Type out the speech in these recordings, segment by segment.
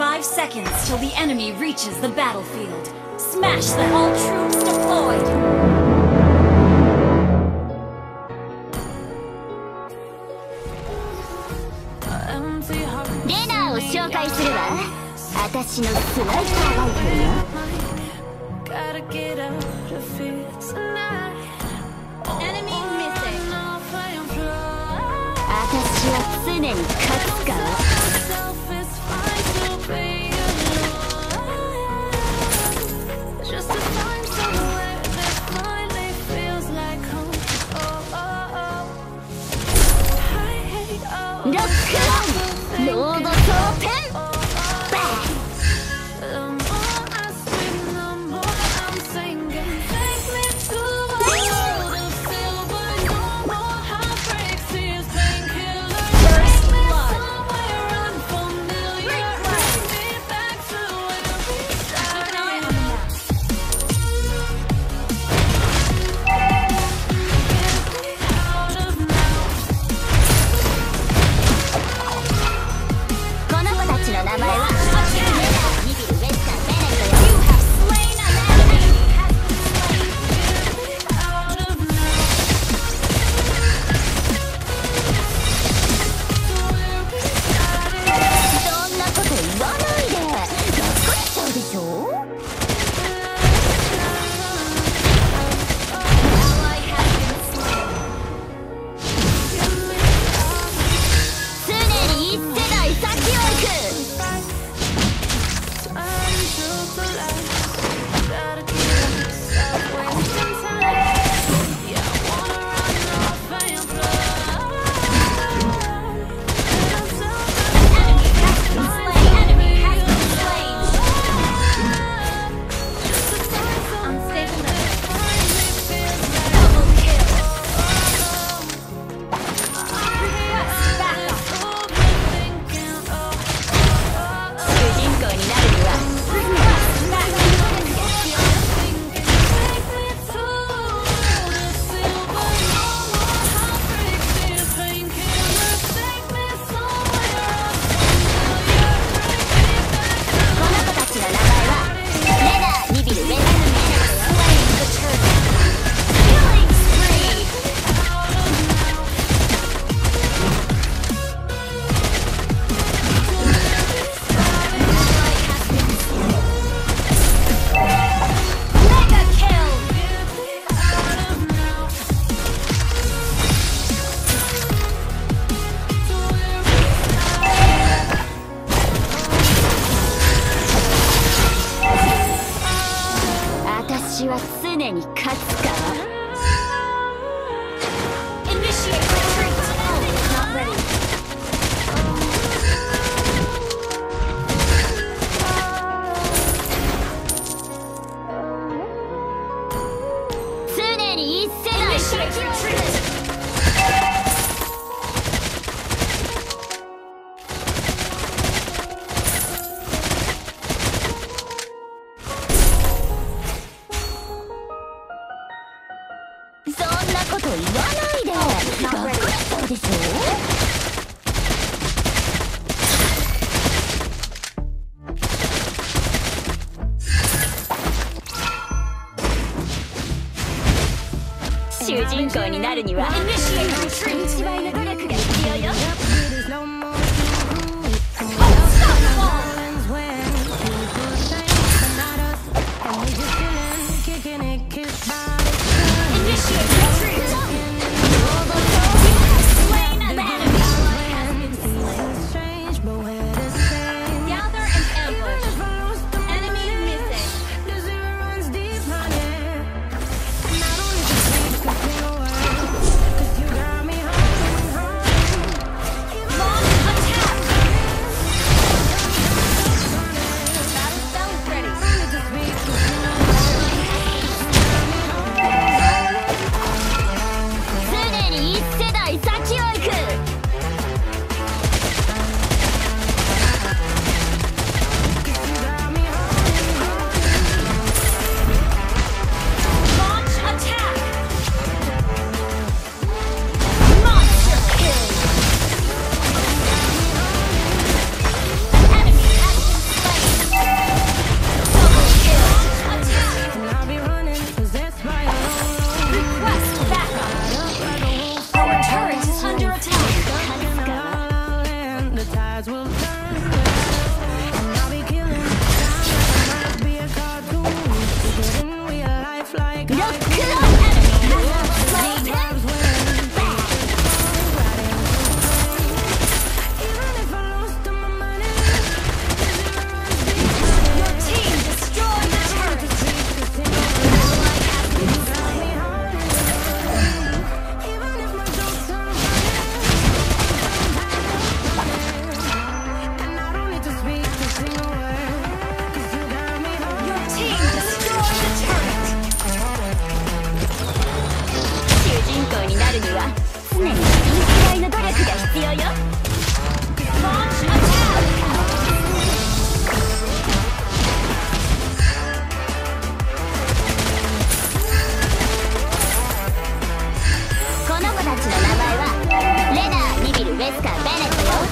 5 seconds till the enemy reaches the battlefield. Smash them! All troops deployed! Gotta get out of here tonight. Enemy missing. るには常にいいくらいの努力が必要よ。この子たちの名前はレナー・ニビル・ウェスカー・ベネットよ。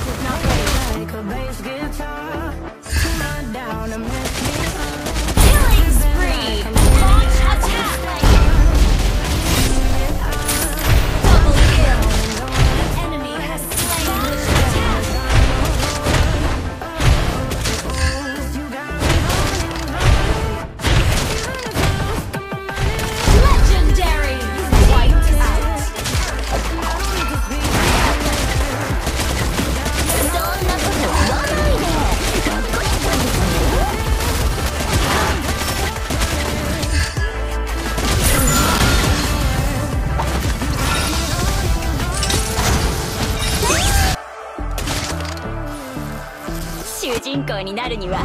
主人公になるには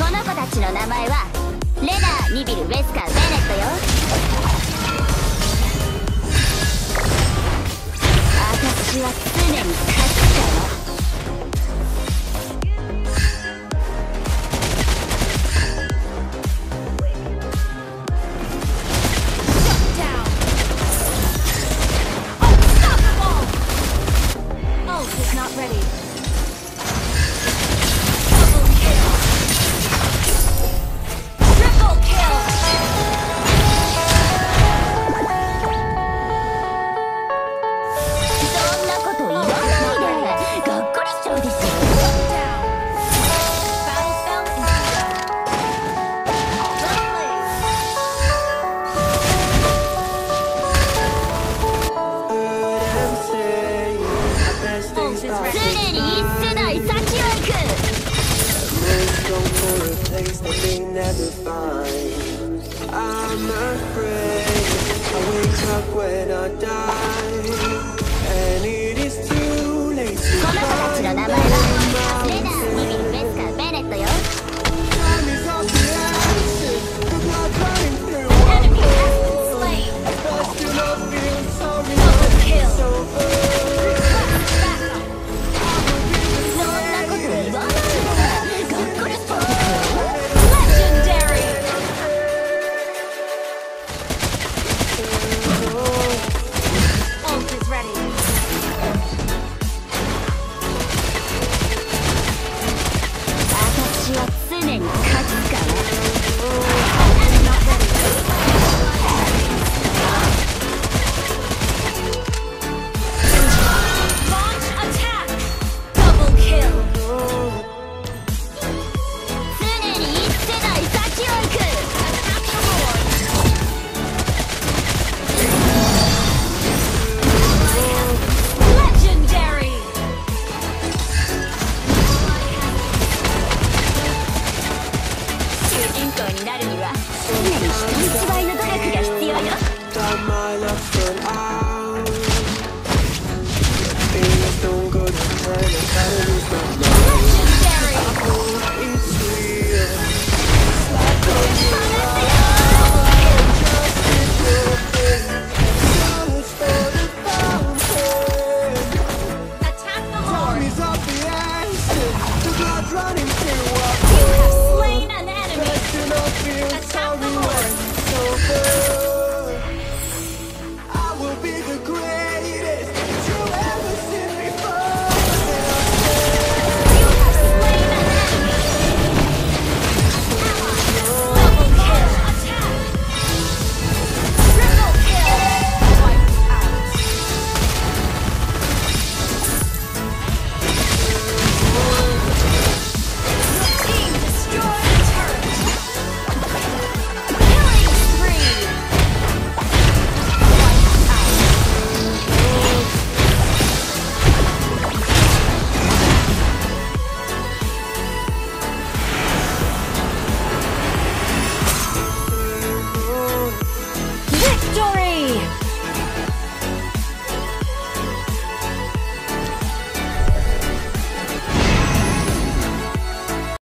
この子たちの名前はレナー・ニビル・ウェスカー・ベナットよ。年勝つからになるには。